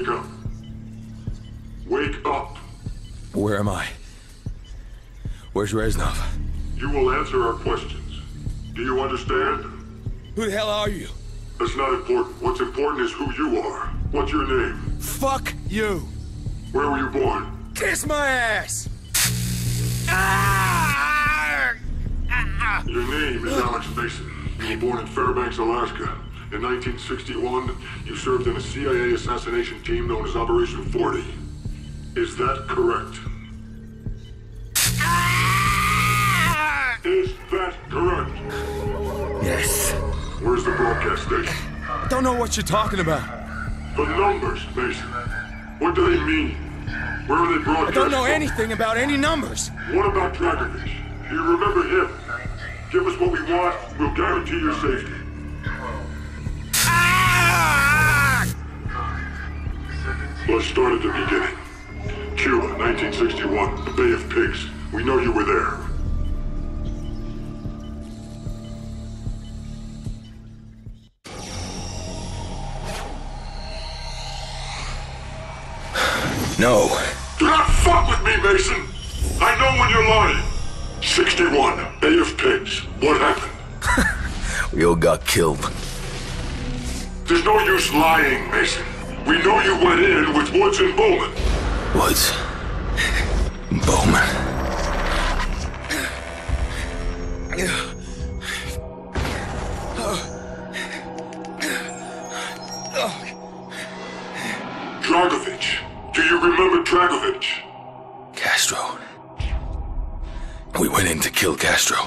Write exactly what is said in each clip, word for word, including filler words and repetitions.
Wake up. Wake up! Where am I? Where's Reznov? You will answer our questions. Do you understand? Who the hell are you? That's not important. What's important is who you are. What's your name? Fuck you! Where were you born? Kiss my ass! Ah! Ah! Your name is Alex Mason. You were born in Fairbanks, Alaska. In nineteen sixty-one, you served in a C I A assassination team known as Operation forty. Is that correct? Ah! Is that correct? Yes. Where's the broadcast station? I don't know what you're talking about. The numbers, Mason. What do they mean? Where are they broadcast? I don't know from? anything about any numbers. What about Dragovich? Do you remember him? Give us what we want, we'll guarantee your safety. Let's start at the beginning. Cuba, nineteen sixty-one, the Bay of Pigs. We know you were there. No. Do not fuck with me, Mason! I know when you're lying. sixty-one, Bay of Pigs. What happened? We all got killed. There's no use lying, Mason. We know you went in with Woods and Bowman. Woods. Bowman. Dragovich. Do you remember Dragovich? Castro. We went in to kill Castro.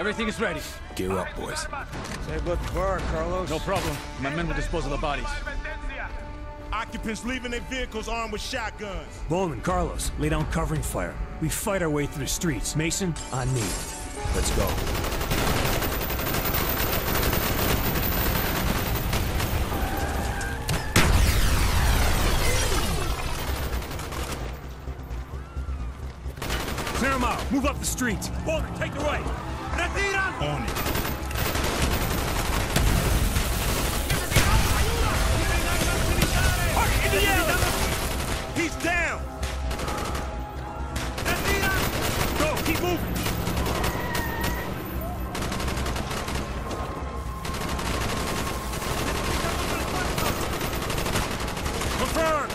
Everything is ready. Gear up, boys. Say good work, Carlos. No problem. My men will dispose of the bodies. Occupants leaving their vehicles armed with shotguns. Bowman, Carlos, lay down covering fire. We fight our way through the streets. Mason, on me. Let's go. Clear them out. Move up the streets. Bowman, take the right. On it. He's down. Go, keep moving. Confirm.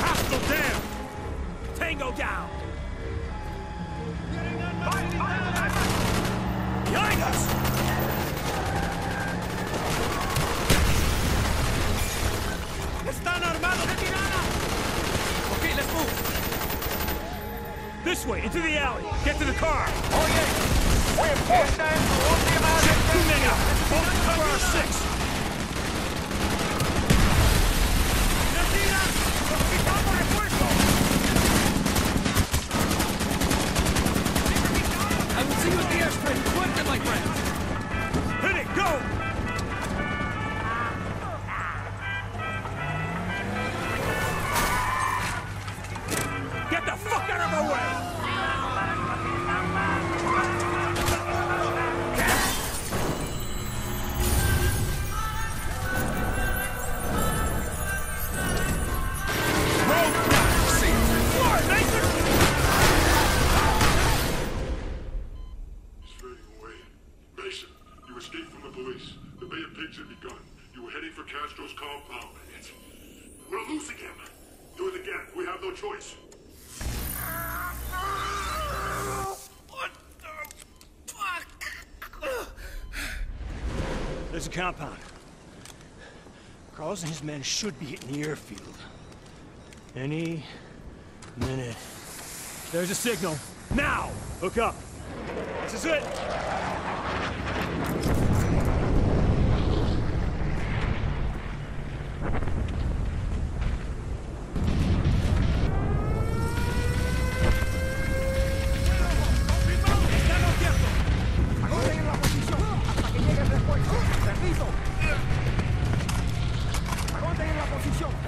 Hostile down. Tango down. Behind us! Están armados! Okay, let's move! This way, into the alley! Get to the car! Oh yeah! We're forced down to one the amount of two men up! Both cover our six! I will see you at the airstrip! My friend. Hit it, go! Get the fuck out of our way! You were heading for Castro's compound. It's... We're losing him. Do it again. We have no choice. What the fuck? There's a compound. Carlos and his men should be hitting the airfield. Any minute. There's a signal. Now! Hook up. This is it.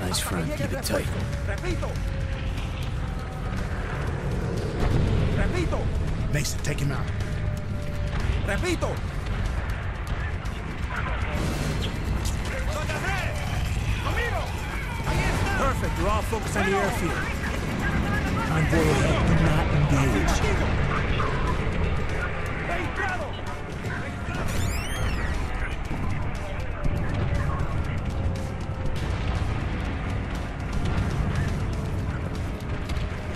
Nice front, keep it tight. Mason, take him out. Repito. Perfect, we're all focused on the airfield. Convoy ahead, do not engage.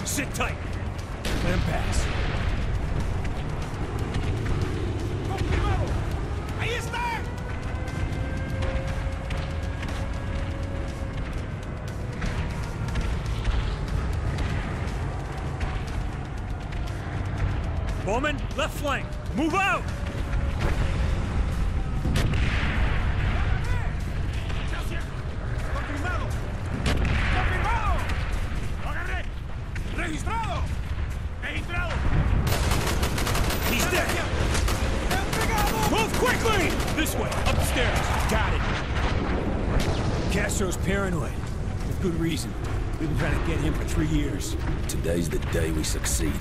Sit tight. Let him pass. Confirmado. Ahí está. Bowman, left flank. Move out. Good reason. We've been trying to get him for three years. Today's the day we succeed.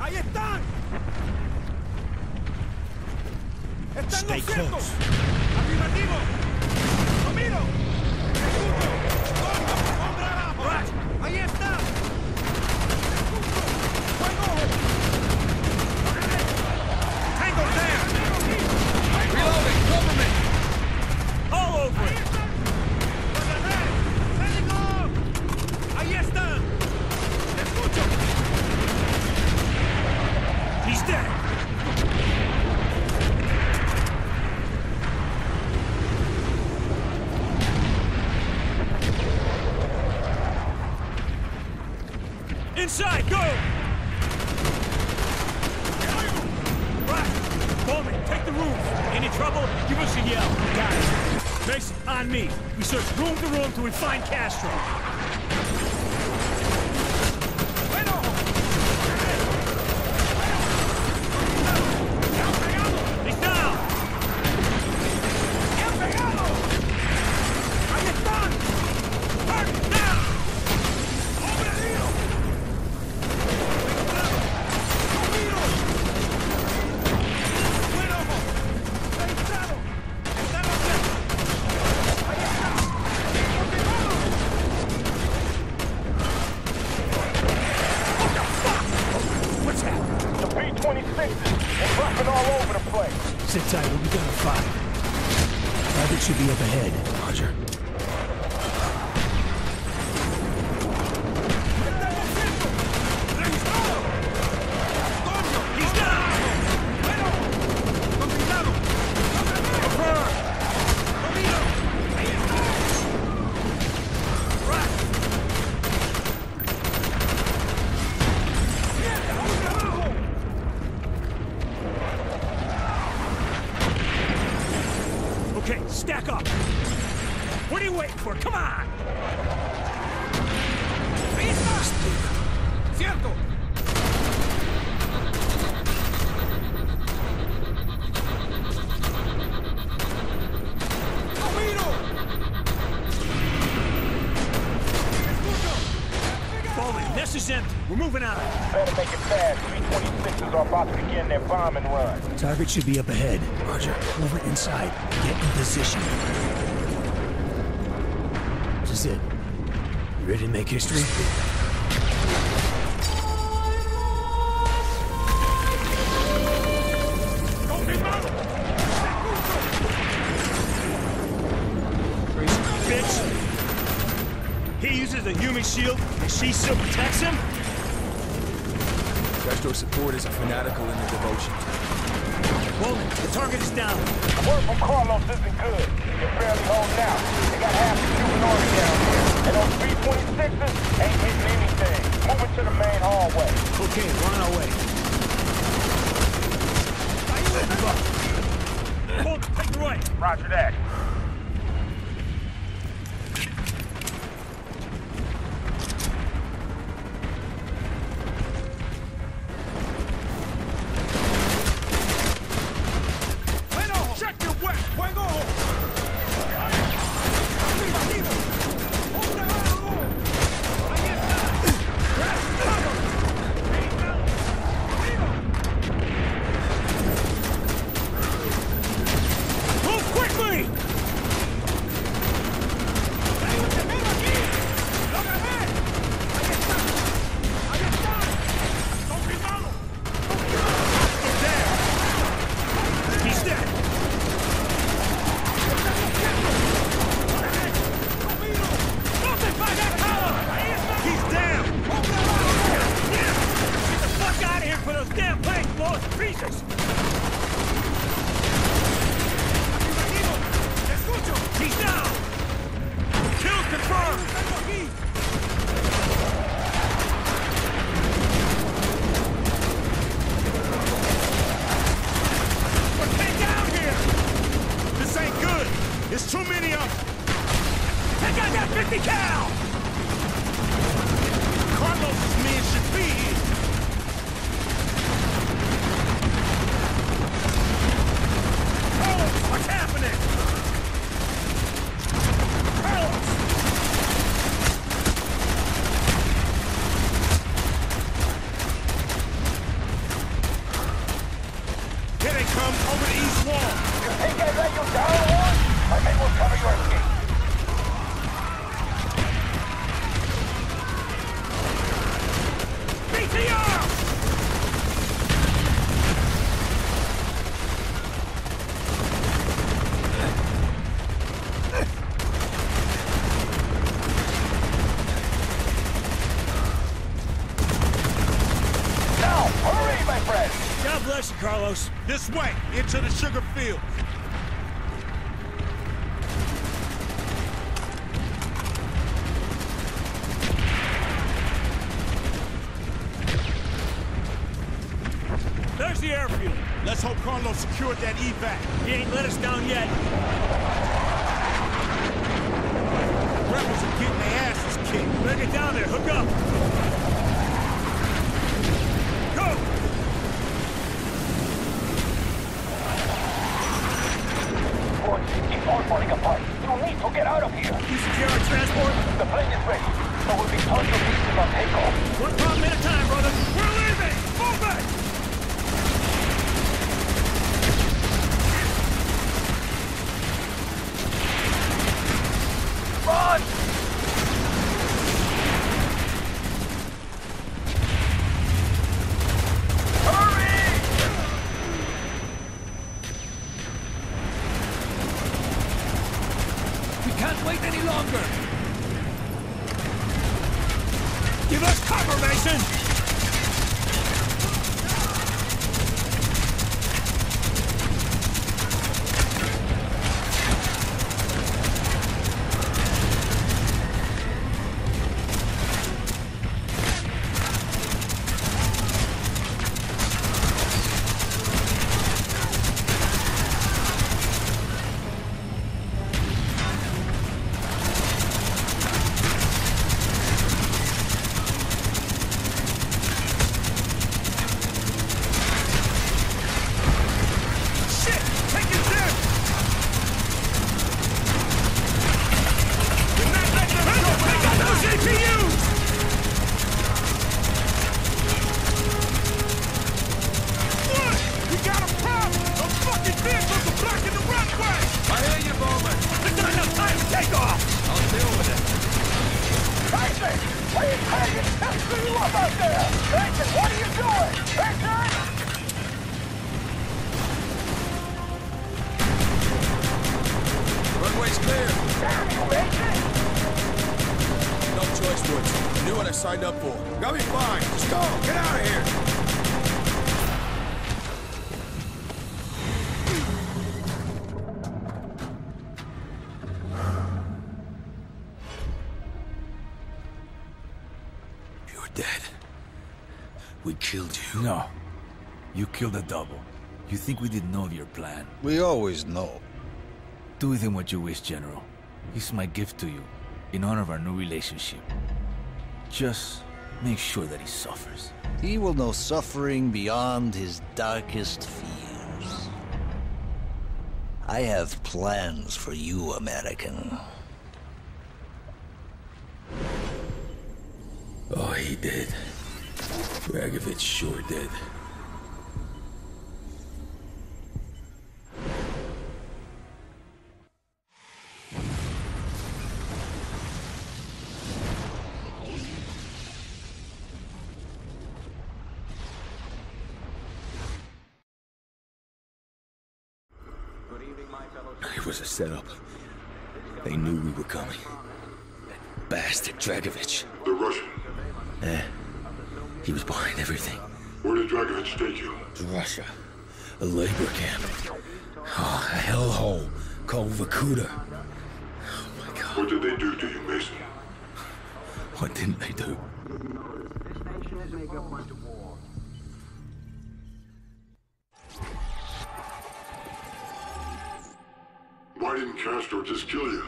Ahí están. Stay close. Inside, go! Right! Bowman, take the roof! Any trouble, give us a yell. Got it. Mason, on me. We search room to room till we find Castro. Target should be up ahead. Roger. Over inside. Get in position. This is it. You ready to make history? the human shield, and she still protects him? Castro's supporters are fanatical in their devotion. Well, the target is down. The word from Carlos isn't good. They can barely hold now. They got half the Cuban army down here. And those three twenty-sixes ain't hitting anything. Moving to the main hallway. Okay, we're on our way. Hold, take the right. Roger that. Carlos, this way, into the sugar field. There's the airfield. Let's hope Carlos secured that evac. He ain't let us down yet. Rebels are getting their asses kicked. Better get down there, hook up. Falling apart. You need to get out of here. You secure our transport? The plane is ready, so we'll be tons of pieces on takeoff. One problem at a time, brother. We're leaving! Move back! Run! signed up for. Gonna be fine. Let's go. Get out of here. You're dead. We killed you. No. You killed a double. You think we didn't know of your plan? We always know. Do with him what you wish, General. He's my gift to you, in honor of our new relationship. Just make sure that he suffers. He will know suffering beyond his darkest fears. I have plans for you, American. Oh, he did. Dragovich sure did. Set up. They knew we were coming. That bastard Dragovich. The Russian. Eh. He was behind everything. Where did Dragovich take you? To Russia. A labor camp. Oh, a hellhole called Vorkuta. Oh my God. What did they do to you, Mason? What didn't they do? This nation is making a point of war. Why didn't Castro just kill you?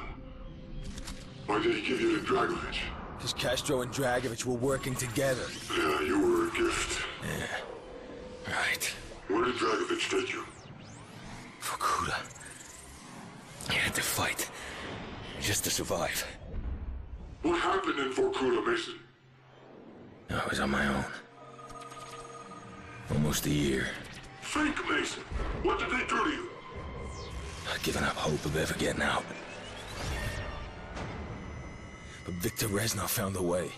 Why did he give you to Dragovich? Because Castro and Dragovich were working together. Yeah, you were a gift. Yeah. Right. Where did Dragovich take you? Okuda. He had to fight. Just to survive. What happened in Vorkuta, Mason? I was on my own. Almost a year. Think, Mason. What did they do to you? I'd given up hope of ever getting out. But Victor Reznov found a way.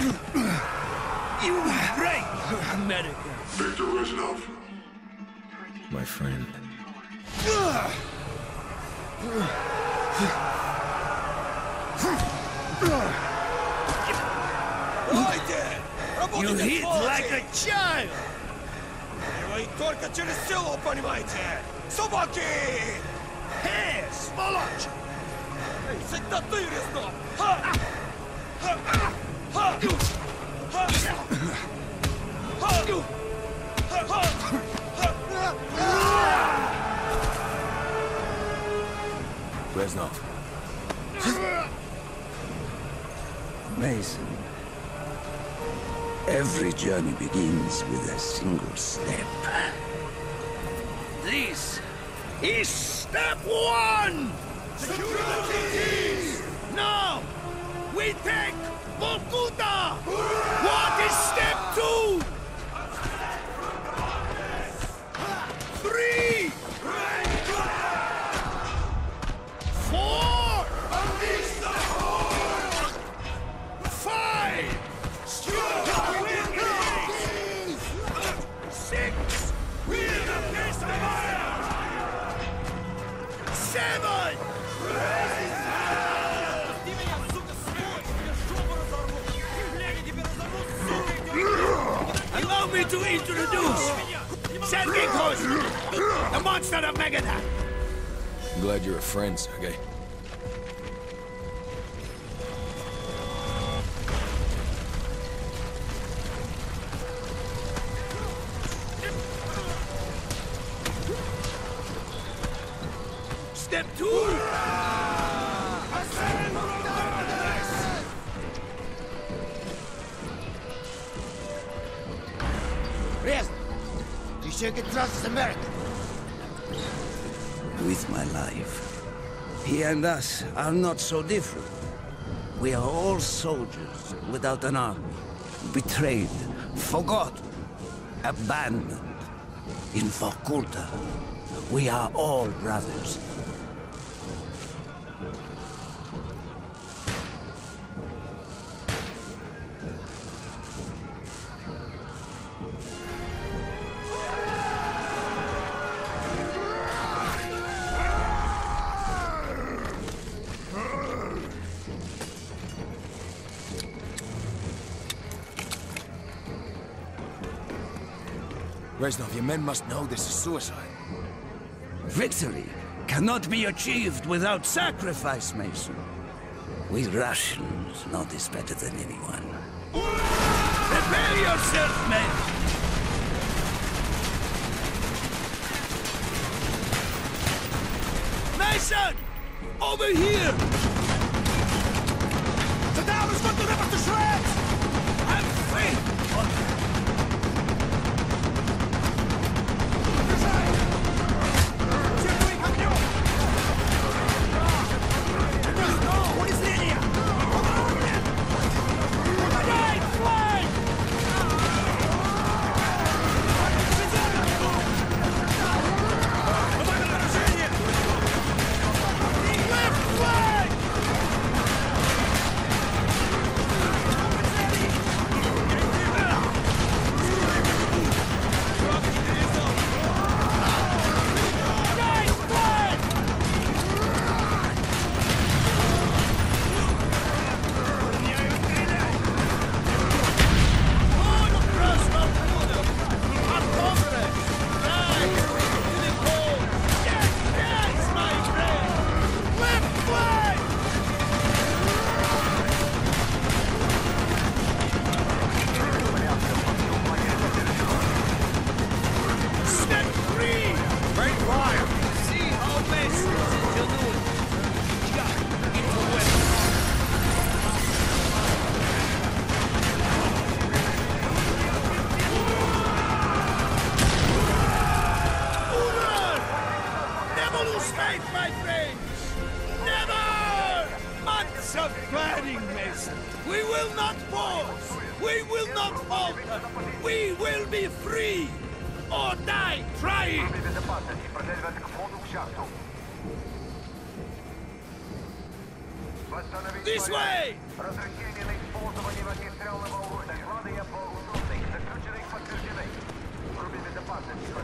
You were right, America. Victor Reznov. My friend. You hit like a child! Его только через силу, понимаете? Собаки! Эй, сволочь! Всегда ты, Резнов! Резнов. Mason. Every journey begins with a single step. This is step one! Security! Now, we take Vorkuta! What is step two? Three! Allow me to introduce Sergei, the monster of Megadon. I'm glad you're a friend, Sergei. Step two. You can trust America. With my life, he and us are not so different. We are all soldiers without an army, betrayed, forgotten, abandoned. In Vorkuta, we are all brothers. Reznov, your men must know this is suicide. Victory cannot be achieved without sacrifice, Mason. We Russians know this better than anyone. Prepare yourself, men! Mason! Over here! The town has got the river to shreds! I'm free! What is the area? Right flag!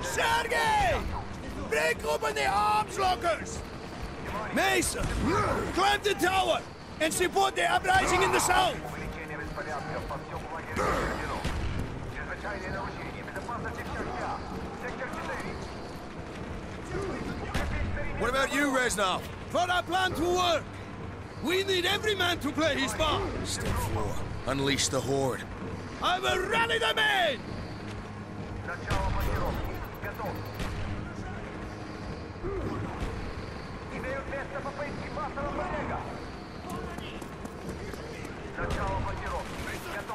Sergei! Break open the arms lockers! Mason, climb the tower and support the uprising in the south! What about you, Reznov? For our plan to work, we need every man to play his part. Step four. Unleash the horde. I will rally the men!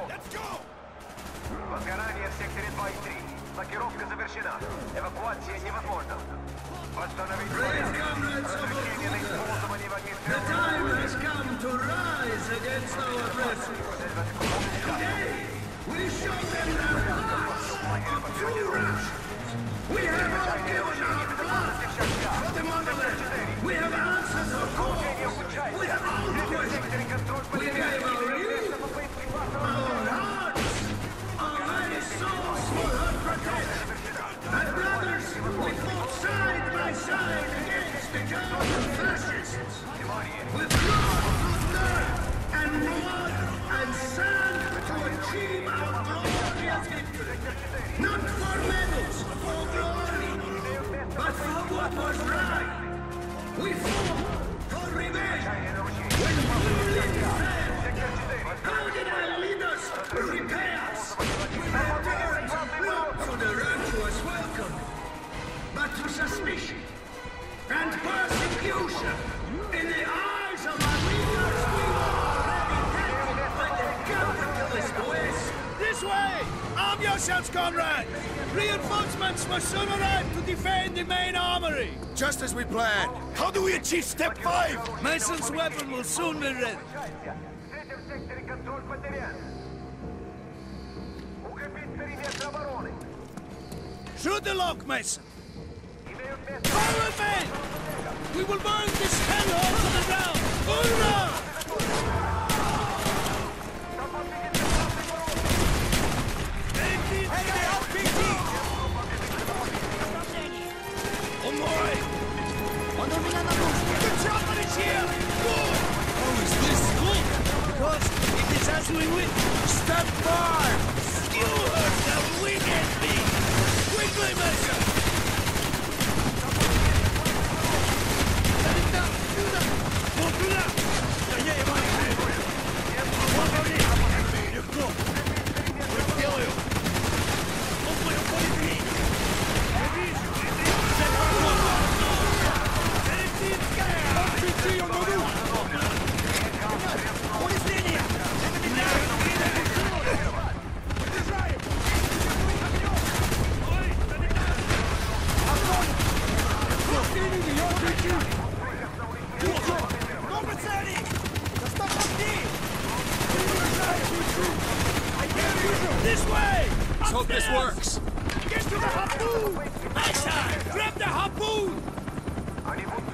Let's go! Возгорание в секторе два и три. Блокировка завершена. Эвакуация невозможна. Восстановить порядок. Разрешение на использование военных средств. We have all given our blood for the motherland. We have answered our calls. We have all voices. We gave our youth, our hearts, our very souls for her protection. My brothers, we fought side by side against the German fascists. With blood, blood, and blood and sand to achieve our glorious victory. Not for medals, for glory, but for what was right. We fought for revenge. When glory failed, how did our leaders repay us? We have turned not to the virtuous welcome, but to suspicion and persecution. In the eyes of our leaders, we were already taken by the capitalist West. This way! Arm yourselves, comrades! Reinforcements must soon arrive to defend the main armory! Just as we planned! How do we achieve step five? Mason's weapon will soon be ready! Shoot the lock, Mason! Forward, men! We will burn this hellhole to the ground! Hurrah! Oh, is this good? Because it is as we win. Step five! Skewer the wicked beast! We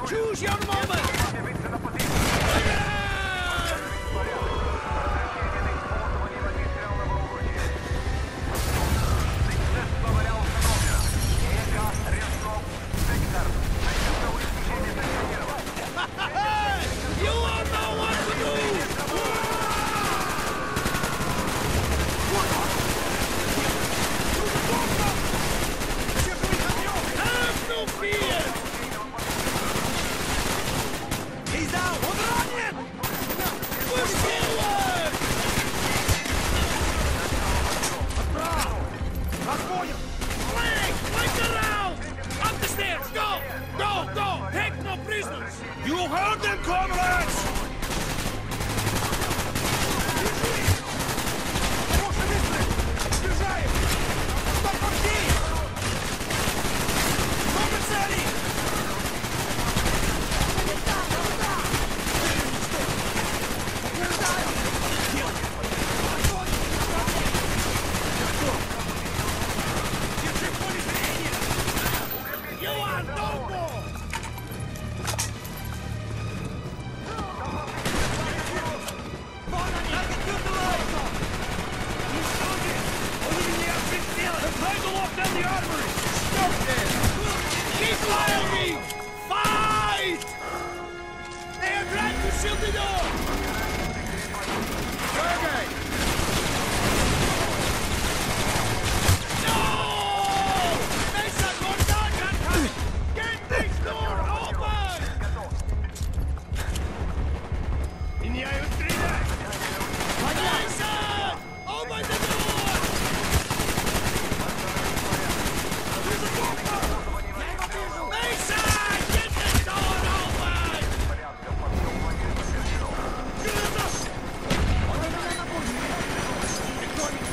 Choose your moment!